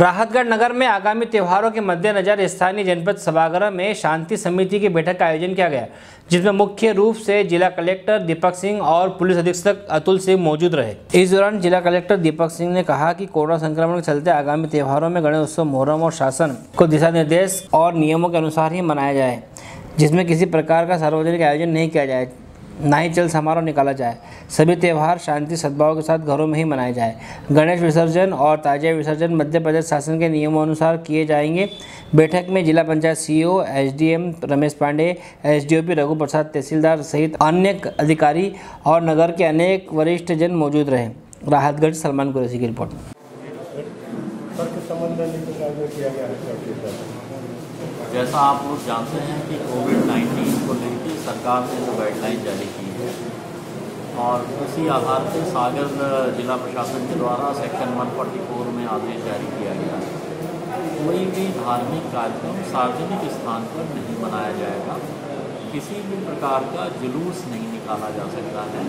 राहतगढ़ नगर में आगामी त्योहारों के मद्देनजर स्थानीय जनपद सभागार में शांति समिति की बैठक का आयोजन किया गया, जिसमें मुख्य रूप से जिला कलेक्टर दीपक सिंह और पुलिस अधीक्षक अतुल सिंह मौजूद रहे। इस दौरान जिला कलेक्टर दीपक सिंह ने कहा कि कोरोना संक्रमण के चलते आगामी त्योहारों में गणेश उत्सव, मोहर्रम और शासन को दिशा निर्देश और नियमों के अनुसार ही मनाया जाए, जिसमें किसी प्रकार का सार्वजनिक आयोजन नहीं किया जाए, ना ही जल समारोह निकाला जाए। सभी त्यौहार शांति सद्भाव के साथ घरों में ही मनाए जाए। गणेश विसर्जन और ताजिया विसर्जन मध्य प्रदेश शासन के नियमों अनुसार किए जाएंगे। बैठक में जिला panchayat CEO, SDM Ramesh Pandey, SDOP Raghuprasad, तहसीलदार सहित अन्य अधिकारी और नगर के अनेक वरिष्ठ जन मौजूद रहे। राहतगढ़ सलमान कुरैशी की रिपोर्ट। जैसा आप लोग जानते हैं कि कोविड-19 को लेकर सरकार ने जो गाइडलाइन जारी की है और उसी आधार पर सागर जिला प्रशासन के द्वारा सेक्शन 144 में आदेश जारी किया गया है। कोई भी धार्मिक कार्यक्रम सार्वजनिक स्थान पर नहीं मनाया जाएगा, किसी भी प्रकार का जुलूस नहीं निकाला जा सकता है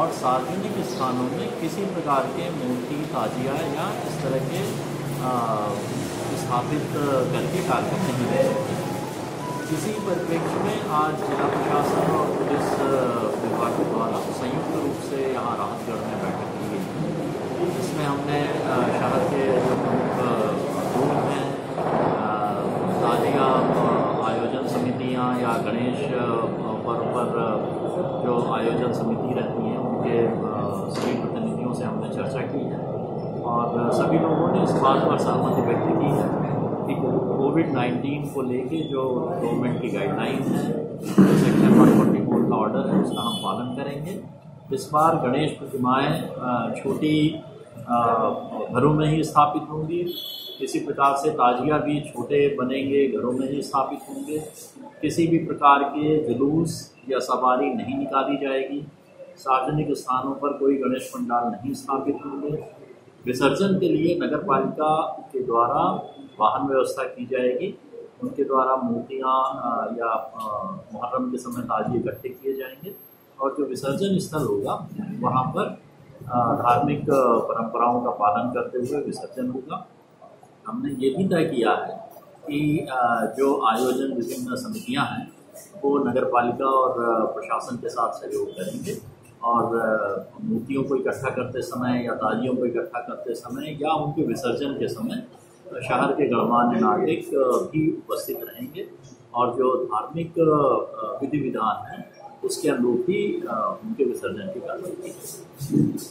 और सार्वजनिक स्थानों में किसी प्रकार के मूर्ति, ताजिया या इस तरह के स्थापित करके कार्यक्रम नहीं हो सकते। इसी परिप्रेक्ष्य में आज जिला प्रशासन और पुलिस विभाग के द्वारा संयुक्त रूप से यहाँ राहतगढ़ में बैठक की गई। इसमें हमने शहर के जो प्रमुख रूप हैं, ताजिया आयोजन समितियाँ या गणेश पर्व पर जो आयोजन समिति रहती हैं उनके सभी प्रतिनिधियों से हमने चर्चा की है और सभी लोगों ने इस बात पर सहमति व्यक्त की है कि कोविड-19 को लेके जो गवर्नमेंट की गाइडलाइन है, जो सेक्शन 144 का ऑर्डर है, उसका हम पालन करेंगे। इस बार गणेश प्रतिमाएँ छोटी घरों में ही स्थापित होंगी। किसी प्रकार से ताजिया भी छोटे बनेंगे, घरों में ही स्थापित होंगे। किसी भी प्रकार के जुलूस या सवारी नहीं निकाली जाएगी। सार्वजनिक स्थानों पर कोई गणेश पंडाल नहीं स्थापित होंगे। विसर्जन के लिए नगर पालिका के द्वारा वाहन व्यवस्था की जाएगी, उनके द्वारा मूर्तियाँ या मुहर्रम के समय ताजिए इकट्ठे किए जाएंगे और जो विसर्जन स्थल होगा वहाँ पर धार्मिक परंपराओं का पालन करते हुए विसर्जन होगा। हमने ये भी तय किया है कि जो आयोजन विभिन्न समितियाँ हैं वो नगर पालिका और प्रशासन के साथ सहयोग करेंगे और मूर्तियों को इकट्ठा करते समय या ताजियों को इकट्ठा करते समय या उनके विसर्जन के समय शहर के गणमान्य नागरिक भी उपस्थित रहेंगे और जो धार्मिक विधि विधान है उसके अनुरूप ही उनके विसर्जन की कार्यवाही की।